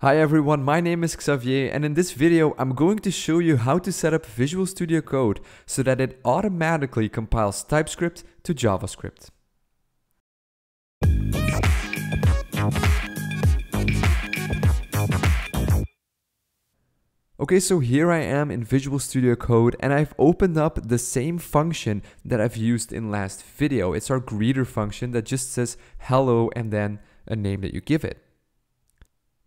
Hi everyone, my name is Xavier and in this video I'm going to show you how to set up Visual Studio Code so that it automatically compiles TypeScript to JavaScript. Okay, so here I am in Visual Studio Code and I've opened up the same function that I've used in last video. It's our greeter function that just says hello and then a name that you give it.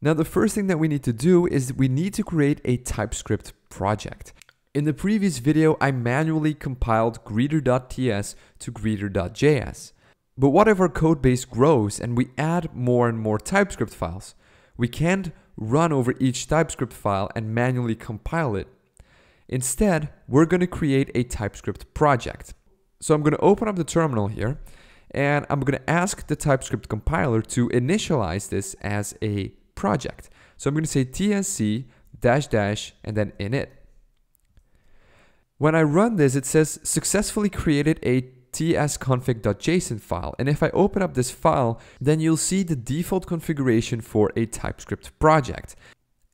Now the first thing that we need to do is we need to create a TypeScript project. In the previous video, I manually compiled greeter.ts to greeter.js. But what if our code base grows and we add more and more TypeScript files? We can't run over each TypeScript file and manually compile it. Instead, we're going to create a TypeScript project. So I'm going to open up the terminal here and I'm going to ask the TypeScript compiler to initialize this as a project. So I'm going to say tsc -- and then init. When I run this, it says successfully created a tsconfig.json file. And if I open up this file, then you'll see the default configuration for a TypeScript project.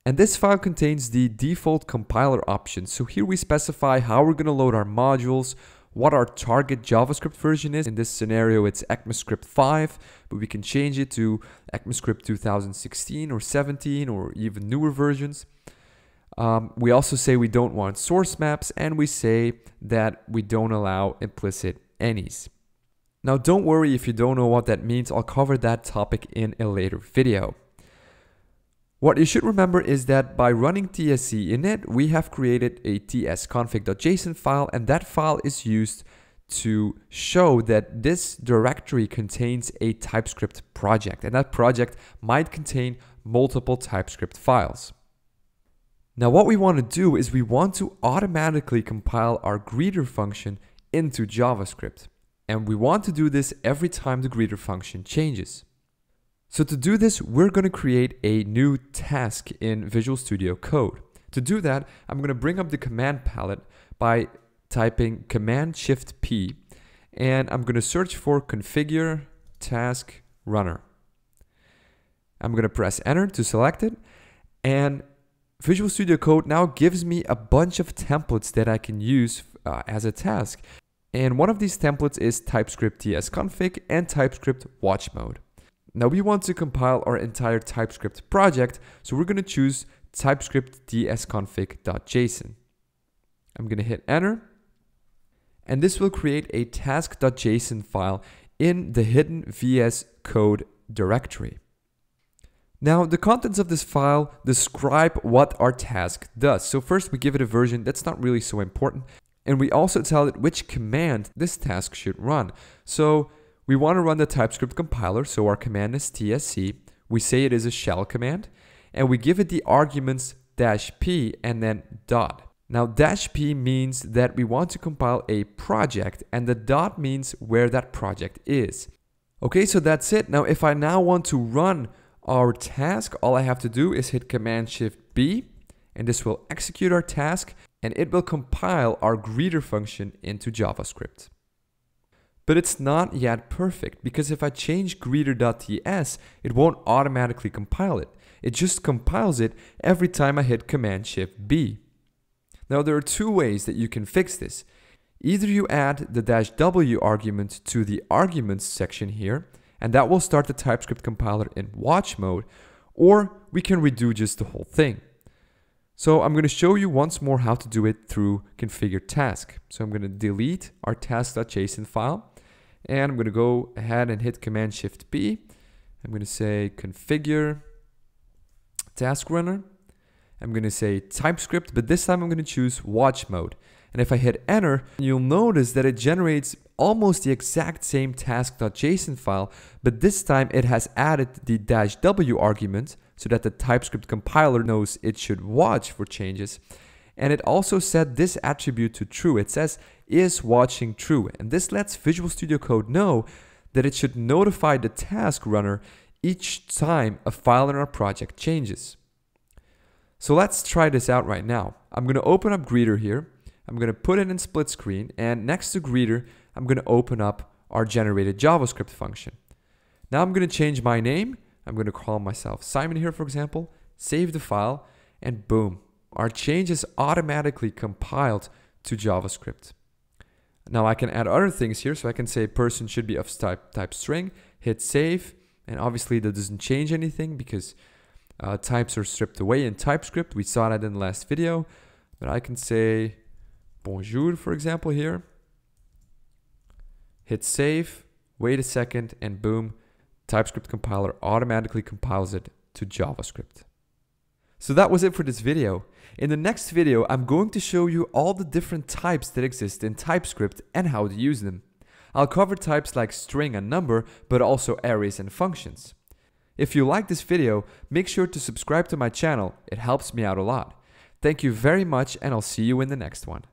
And this file contains the default compiler options. So here we specify how we're going to load our modules, what our target JavaScript version is. In this scenario, it's ECMAScript 5, but we can change it to ECMAScript 2016 or 17 or even newer versions. We also say we don't want source maps and we say that we don't allow implicit any's. Now, don't worry if you don't know what that means. I'll cover that topic in a later video. What you should remember is that by running tsc init, we have created a tsconfig.json file, and that file is used to show that this directory contains a TypeScript project, and that project might contain multiple TypeScript files. Now, what we want to do is we want to automatically compile our greeter function into JavaScript, and we want to do this every time the greeter function changes. So to do this, we're going to create a new task in Visual Studio Code. To do that, I'm going to bring up the command palette by typing Command-Shift-P, and I'm going to search for configure task runner. I'm going to press enter to select it, and Visual Studio Code now gives me a bunch of templates that I can use as a task. And one of these templates is TypeScript tsconfig and TypeScript watch mode. Now we want to compile our entire TypeScript project, so we're going to choose TypeScript tsconfig.json. I'm going to hit enter, and this will create a task.json file in the hidden VS Code directory. Now the contents of this file describe what our task does. So first we give it a version. That's not really so important, and we also tell it which command this task should run. So we want to run the TypeScript compiler, so our command is tsc. We say it is a shell command, and we give it the arguments -p and then . Now -p means that we want to compile a project, and the . means where that project is. Okay, so that's it. Now if I now want to run our task, all I have to do is hit Command-Shift-B, and this will execute our task, and it will compile our greeter function into JavaScript. But it's not yet perfect, because if I change greeter.ts, it won't automatically compile it. It just compiles it every time I hit Command-Shift-B. Now there are two ways that you can fix this. Either you add the -w argument to the arguments section here, and that will start the TypeScript compiler in watch mode, or we can redo just the whole thing. So I'm going to show you once more how to do it through configure task. So I'm going to delete our task.json file, and I'm going to go ahead and hit Command-Shift-B. I'm going to say configure task runner. I'm going to say TypeScript, but this time I'm going to choose watch mode. And if I hit enter, you'll notice that it generates almost the exact same task.json file, but this time it has added the -w argument so that the TypeScript compiler knows it should watch for changes. And it also set this attribute to true. It says is watching true, and this lets Visual Studio Code know that it should notify the task runner each time a file in our project changes. So let's try this out right now. I'm going to open up Greeter here. I'm going to put it in split screen, and next to Greeter, I'm going to open up our generated JavaScript function. Now I'm going to change my name. I'm going to call myself Simon here, for example, save the file, and boom, our change is automatically compiled to JavaScript. Now I can add other things here, so I can say person should be of type string, hit save, and obviously that doesn't change anything because types are stripped away in TypeScript. We saw that in the last video, but I can say bonjour, for example, here, hit save, wait a second, and boom, TypeScript compiler automatically compiles it to JavaScript. So that was it for this video. In the next video, I'm going to show you all the different types that exist in TypeScript and how to use them. I'll cover types like string and number, but also arrays and functions. If you like this video, make sure to subscribe to my channel. It helps me out a lot. Thank you very much, and I'll see you in the next one.